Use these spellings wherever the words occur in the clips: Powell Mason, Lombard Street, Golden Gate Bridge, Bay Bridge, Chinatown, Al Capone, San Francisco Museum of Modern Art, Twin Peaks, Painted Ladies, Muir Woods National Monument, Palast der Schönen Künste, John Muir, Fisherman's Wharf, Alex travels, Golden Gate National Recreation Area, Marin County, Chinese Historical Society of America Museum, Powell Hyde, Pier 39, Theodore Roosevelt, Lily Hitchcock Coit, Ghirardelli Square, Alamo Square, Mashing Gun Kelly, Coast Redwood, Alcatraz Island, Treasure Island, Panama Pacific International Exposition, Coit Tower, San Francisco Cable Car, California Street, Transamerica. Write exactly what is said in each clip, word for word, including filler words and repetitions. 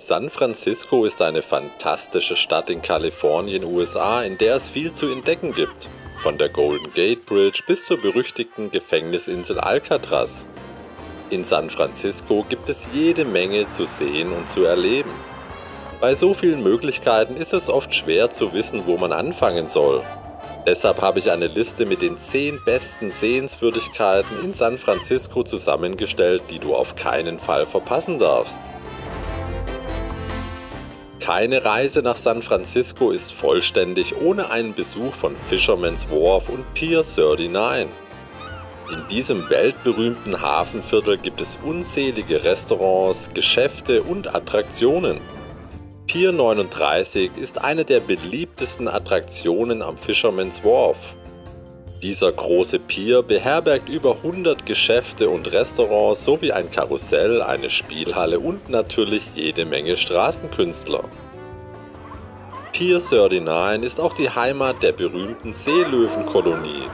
San Francisco ist eine fantastische Stadt in Kalifornien, U S A, in der es viel zu entdecken gibt. Von der Golden Gate Bridge bis zur berüchtigten Gefängnisinsel Alcatraz. In San Francisco gibt es jede Menge zu sehen und zu erleben. Bei so vielen Möglichkeiten ist es oft schwer zu wissen, wo man anfangen soll. Deshalb habe ich eine Liste mit den zehn besten Sehenswürdigkeiten in San Francisco zusammengestellt, die du auf keinen Fall verpassen darfst. Keine Reise nach San Francisco ist vollständig ohne einen Besuch von Fisherman's Wharf und Pier neununddreißig. In diesem weltberühmten Hafenviertel gibt es unzählige Restaurants, Geschäfte und Attraktionen. Pier neununddreißig ist eine der beliebtesten Attraktionen am Fisherman's Wharf. Dieser große Pier beherbergt über hundert Geschäfte und Restaurants sowie ein Karussell, eine Spielhalle und natürlich jede Menge Straßenkünstler. Pier neununddreißig ist auch die Heimat der berühmten Seelöwenkolonie.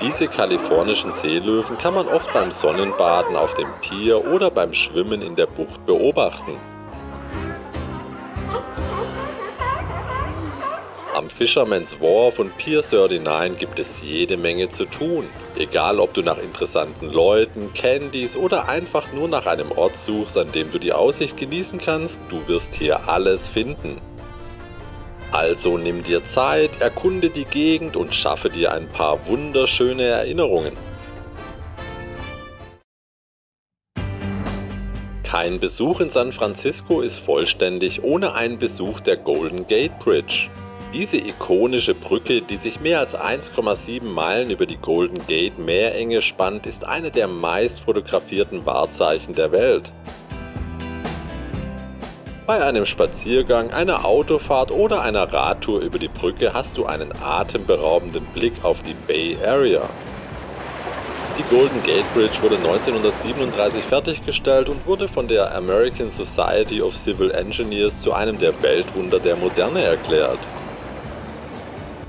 Diese kalifornischen Seelöwen kann man oft beim Sonnenbaden auf dem Pier oder beim Schwimmen in der Bucht beobachten. Am Fisherman's Wharf und Pier neununddreißig gibt es jede Menge zu tun. Egal ob du nach interessanten Leuten, Candies oder einfach nur nach einem Ort suchst, an dem du die Aussicht genießen kannst, du wirst hier alles finden. Also nimm dir Zeit, erkunde die Gegend und schaffe dir ein paar wunderschöne Erinnerungen. Kein Besuch in San Francisco ist vollständig ohne einen Besuch der Golden Gate Bridge. Diese ikonische Brücke, die sich mehr als eins Komma sieben Meilen über die Golden Gate Meerenge spannt, ist eine der meist fotografierten Wahrzeichen der Welt. Bei einem Spaziergang, einer Autofahrt oder einer Radtour über die Brücke hast du einen atemberaubenden Blick auf die Bay Area. Die Golden Gate Bridge wurde neunzehnhundertsiebenunddreißig fertiggestellt und wurde von der American Society of Civil Engineers zu einem der Weltwunder der Moderne erklärt.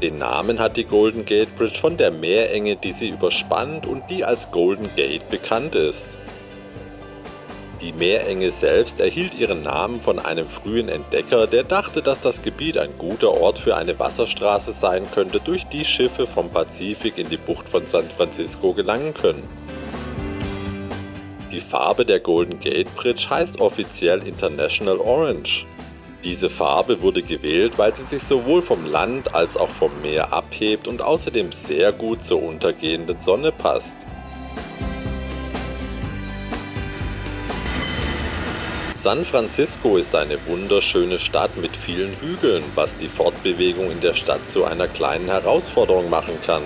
Den Namen hat die Golden Gate Bridge von der Meerenge, die sie überspannt und die als Golden Gate bekannt ist. Die Meerenge selbst erhielt ihren Namen von einem frühen Entdecker, der dachte, dass das Gebiet ein guter Ort für eine Wasserstraße sein könnte, durch die Schiffe vom Pazifik in die Bucht von San Francisco gelangen können. Die Farbe der Golden Gate Bridge heißt offiziell International Orange. Diese Farbe wurde gewählt, weil sie sich sowohl vom Land als auch vom Meer abhebt und außerdem sehr gut zur untergehenden Sonne passt. San Francisco ist eine wunderschöne Stadt mit vielen Hügeln, was die Fortbewegung in der Stadt zu einer kleinen Herausforderung machen kann.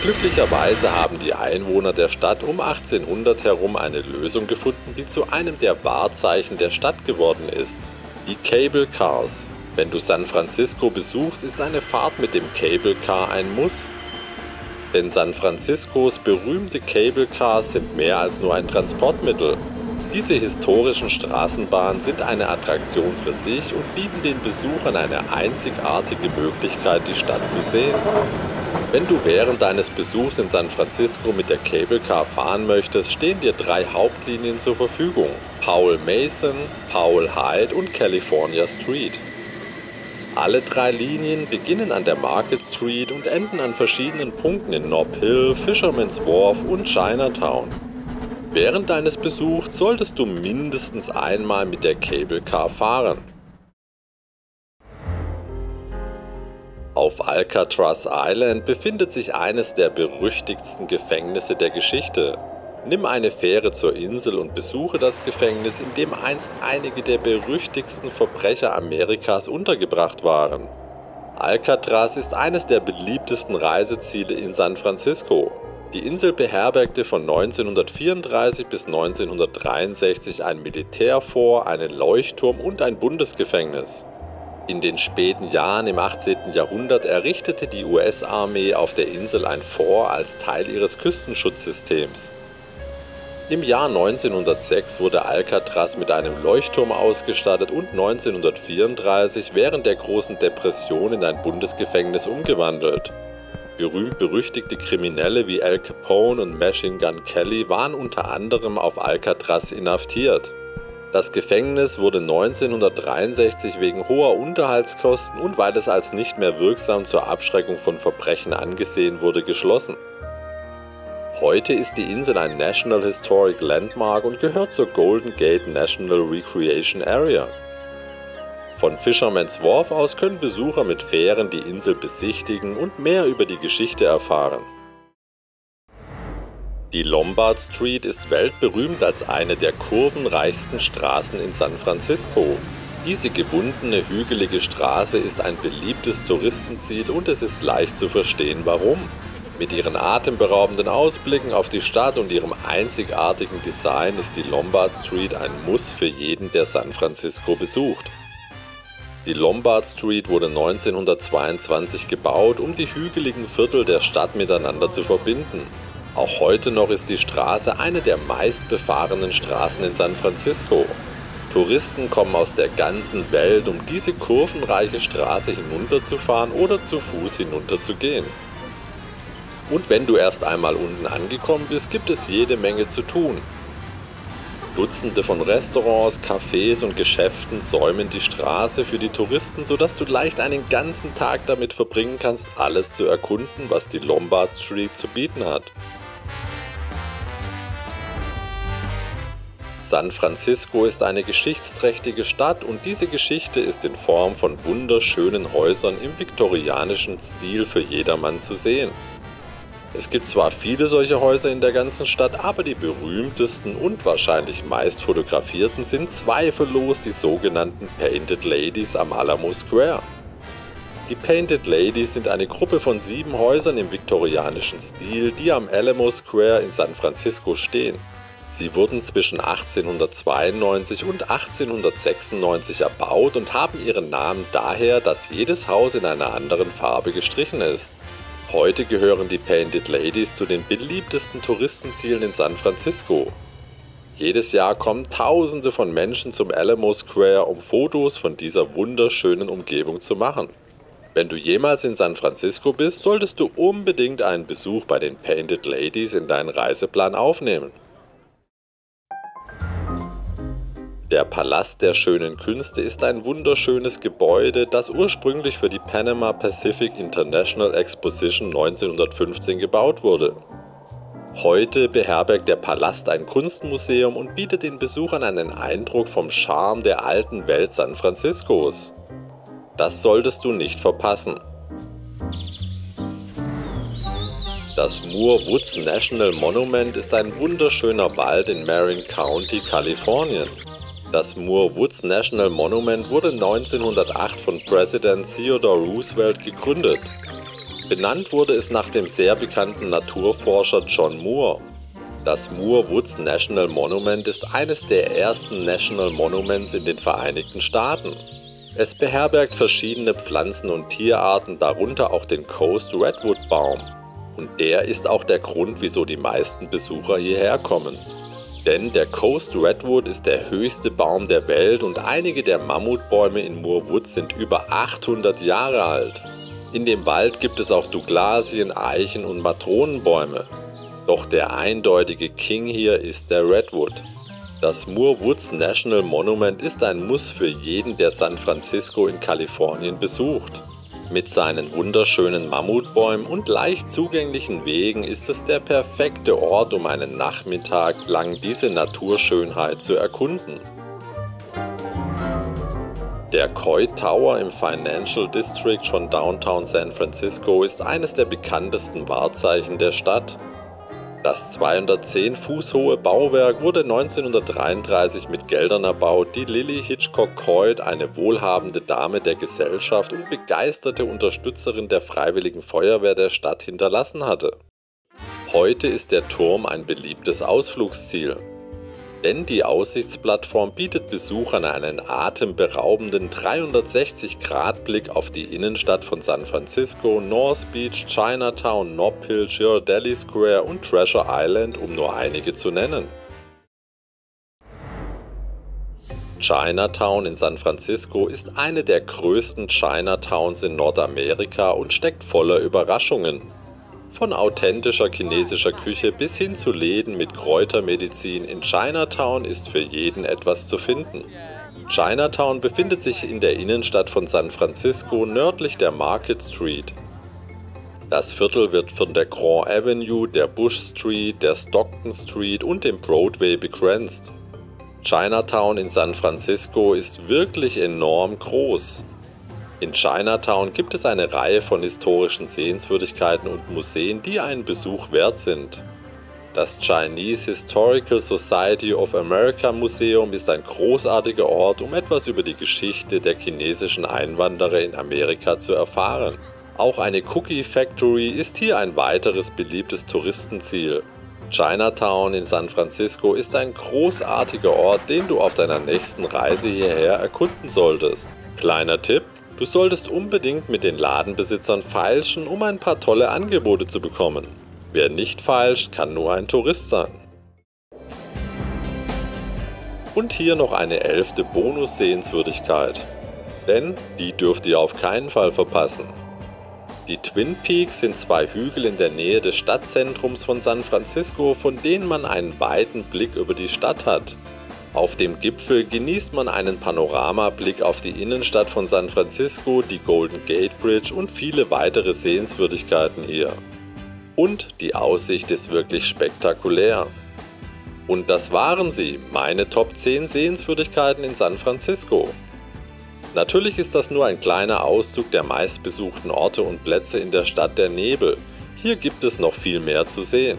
Glücklicherweise haben die Einwohner der Stadt um achtzehnhundert herum eine Lösung gefunden, die zu einem der Wahrzeichen der Stadt geworden ist. Die Cable Cars. Wenn du San Francisco besuchst, ist eine Fahrt mit dem Cable Car ein Muss. Denn San Franciscos berühmte Cable Cars sind mehr als nur ein Transportmittel. Diese historischen Straßenbahnen sind eine Attraktion für sich und bieten den Besuchern eine einzigartige Möglichkeit, die Stadt zu sehen. Wenn du während deines Besuchs in San Francisco mit der Cable Car fahren möchtest, stehen dir drei Hauptlinien zur Verfügung: Powell Mason, Powell Hyde und California Street. Alle drei Linien beginnen an der Market Street und enden an verschiedenen Punkten in Nob Hill, Fisherman's Wharf und Chinatown. Während deines Besuchs solltest du mindestens einmal mit der Cable Car fahren. Auf Alcatraz Island befindet sich eines der berüchtigsten Gefängnisse der Geschichte. Nimm eine Fähre zur Insel und besuche das Gefängnis, in dem einst einige der berüchtigsten Verbrecher Amerikas untergebracht waren. Alcatraz ist eines der beliebtesten Reiseziele in San Francisco. Die Insel beherbergte von neunzehnhundertvierunddreißig bis neunzehnhundertdreiundsechzig ein Militärfort, einen Leuchtturm und ein Bundesgefängnis. In den späten Jahren im achtzehnten Jahrhundert errichtete die U S-Armee auf der Insel ein Fort als Teil ihres Küstenschutzsystems. Im Jahr neunzehnhundertsechs wurde Alcatraz mit einem Leuchtturm ausgestattet und neunzehnhundertvierunddreißig während der großen Depression in ein Bundesgefängnis umgewandelt. Berühmt-berüchtigte Kriminelle wie Al Capone und Mashing Gun Kelly waren unter anderem auf Alcatraz inhaftiert. Das Gefängnis wurde neunzehnhundertdreiundsechzig wegen hoher Unterhaltskosten und weil es als nicht mehr wirksam zur Abschreckung von Verbrechen angesehen wurde, geschlossen. Heute ist die Insel ein National Historic Landmark und gehört zur Golden Gate National Recreation Area. Von Fisherman's Wharf aus können Besucher mit Fähren die Insel besichtigen und mehr über die Geschichte erfahren. Die Lombard Street ist weltberühmt als eine der kurvenreichsten Straßen in San Francisco. Diese gewundene, hügelige Straße ist ein beliebtes Touristenziel und es ist leicht zu verstehen, warum. Mit ihren atemberaubenden Ausblicken auf die Stadt und ihrem einzigartigen Design ist die Lombard Street ein Muss für jeden, der San Francisco besucht. Die Lombard Street wurde neunzehnhundertzweiundzwanzig gebaut, um die hügeligen Viertel der Stadt miteinander zu verbinden. Auch heute noch ist die Straße eine der meistbefahrenen Straßen in San Francisco. Touristen kommen aus der ganzen Welt, um diese kurvenreiche Straße hinunterzufahren oder zu Fuß hinunterzugehen. Und wenn du erst einmal unten angekommen bist, gibt es jede Menge zu tun. Dutzende von Restaurants, Cafés und Geschäften säumen die Straße für die Touristen, sodass du leicht einen ganzen Tag damit verbringen kannst, alles zu erkunden, was die Lombard Street zu bieten hat. San Francisco ist eine geschichtsträchtige Stadt und diese Geschichte ist in Form von wunderschönen Häusern im viktorianischen Stil für jedermann zu sehen. Es gibt zwar viele solche Häuser in der ganzen Stadt, aber die berühmtesten und wahrscheinlich meist fotografierten sind zweifellos die sogenannten Painted Ladies am Alamo Square. Die Painted Ladies sind eine Gruppe von sieben Häusern im viktorianischen Stil, die am Alamo Square in San Francisco stehen. Sie wurden zwischen achtzehnhundertzweiundneunzig und achtzehnhundertsechsundneunzig erbaut und haben ihren Namen daher, dass jedes Haus in einer anderen Farbe gestrichen ist. Heute gehören die Painted Ladies zu den beliebtesten Touristenzielen in San Francisco. Jedes Jahr kommen Tausende von Menschen zum Alamo Square, um Fotos von dieser wunderschönen Umgebung zu machen. Wenn du jemals in San Francisco bist, solltest du unbedingt einen Besuch bei den Painted Ladies in deinen Reiseplan aufnehmen. Der Palast der Schönen Künste ist ein wunderschönes Gebäude, das ursprünglich für die Panama Pacific International Exposition neunzehnhundertfünfzehn gebaut wurde. Heute beherbergt der Palast ein Kunstmuseum und bietet den Besuchern einen Eindruck vom Charme der alten Welt San Franciscos. Das solltest du nicht verpassen. Das Muir Woods National Monument ist ein wunderschöner Wald in Marin County, Kalifornien. Das Muir Woods National Monument wurde neunzehnhundertacht von Präsident Theodore Roosevelt gegründet. Benannt wurde es nach dem sehr bekannten Naturforscher John Muir. Das Muir Woods National Monument ist eines der ersten National Monuments in den Vereinigten Staaten. Es beherbergt verschiedene Pflanzen- und Tierarten, darunter auch den Coast Redwood Baum. Und der ist auch der Grund, wieso die meisten Besucher hierher kommen. Denn der Coast Redwood ist der höchste Baum der Welt und einige der Mammutbäume in Muir Woods sind über achthundert Jahre alt. In dem Wald gibt es auch Douglasien, Eichen und Matronenbäume. Doch der eindeutige King hier ist der Redwood. Das Muir Woods National Monument ist ein Muss für jeden, der San Francisco in Kalifornien besucht. Mit seinen wunderschönen Mammutbäumen und leicht zugänglichen Wegen ist es der perfekte Ort, um einen Nachmittag lang diese Naturschönheit zu erkunden. Der Coit Tower im Financial District von Downtown San Francisco ist eines der bekanntesten Wahrzeichen der Stadt. Das zweihundertzehn Fuß hohe Bauwerk wurde neunzehnhundertdreiunddreißig mit Geldern erbaut, die Lily Hitchcock Coit, eine wohlhabende Dame der Gesellschaft und begeisterte Unterstützerin der Freiwilligen Feuerwehr der Stadt, hinterlassen hatte. Heute ist der Turm ein beliebtes Ausflugsziel. Denn die Aussichtsplattform bietet Besuchern einen atemberaubenden dreihundertsechzig Grad Blick auf die Innenstadt von San Francisco, North Beach, Chinatown, Nob Hill, Ghirardelli Square und Treasure Island, um nur einige zu nennen. Chinatown in San Francisco ist eine der größten Chinatowns in Nordamerika und steckt voller Überraschungen. Von authentischer chinesischer Küche bis hin zu Läden mit Kräutermedizin in Chinatown ist für jeden etwas zu finden. Chinatown befindet sich in der Innenstadt von San Francisco nördlich der Market Street. Das Viertel wird von der Grand Avenue, der Bush Street, der Stockton Street und dem Broadway begrenzt. Chinatown in San Francisco ist wirklich enorm groß. In Chinatown gibt es eine Reihe von historischen Sehenswürdigkeiten und Museen, die einen Besuch wert sind. Das Chinese Historical Society of America Museum ist ein großartiger Ort, um etwas über die Geschichte der chinesischen Einwanderer in Amerika zu erfahren. Auch eine Cookie Factory ist hier ein weiteres beliebtes Touristenziel. Chinatown in San Francisco ist ein großartiger Ort, den du auf deiner nächsten Reise hierher erkunden solltest. Kleiner Tipp: Du solltest unbedingt mit den Ladenbesitzern feilschen, um ein paar tolle Angebote zu bekommen. Wer nicht feilscht, kann nur ein Tourist sein. Und hier noch eine elfte Bonus-Sehenswürdigkeit. Denn die dürft ihr auf keinen Fall verpassen. Die Twin Peaks sind zwei Hügel in der Nähe des Stadtzentrums von San Francisco, von denen man einen weiten Blick über die Stadt hat. Auf dem Gipfel genießt man einen Panoramablick auf die Innenstadt von San Francisco, die Golden Gate Bridge und viele weitere Sehenswürdigkeiten hier. Und die Aussicht ist wirklich spektakulär. Und das waren sie, meine Top zehn Sehenswürdigkeiten in San Francisco. Natürlich ist das nur ein kleiner Auszug der meistbesuchten Orte und Plätze in der Stadt der Nebel. Hier gibt es noch viel mehr zu sehen.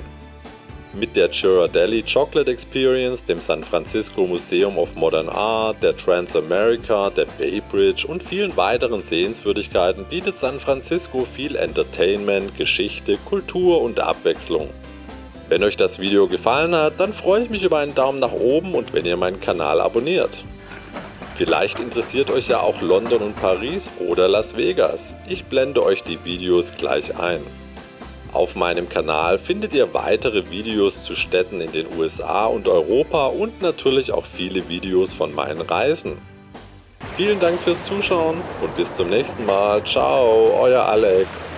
Mit der Ghirardelli Chocolate Experience, dem San Francisco Museum of Modern Art, der Transamerica, der Bay Bridge und vielen weiteren Sehenswürdigkeiten bietet San Francisco viel Entertainment, Geschichte, Kultur und Abwechslung. Wenn euch das Video gefallen hat, dann freue ich mich über einen Daumen nach oben und wenn ihr meinen Kanal abonniert. Vielleicht interessiert euch ja auch London und Paris oder Las Vegas. Ich blende euch die Videos gleich ein. Auf meinem Kanal findet ihr weitere Videos zu Städten in den U S A und Europa und natürlich auch viele Videos von meinen Reisen. Vielen Dank fürs Zuschauen und bis zum nächsten Mal. Ciao, euer Alex.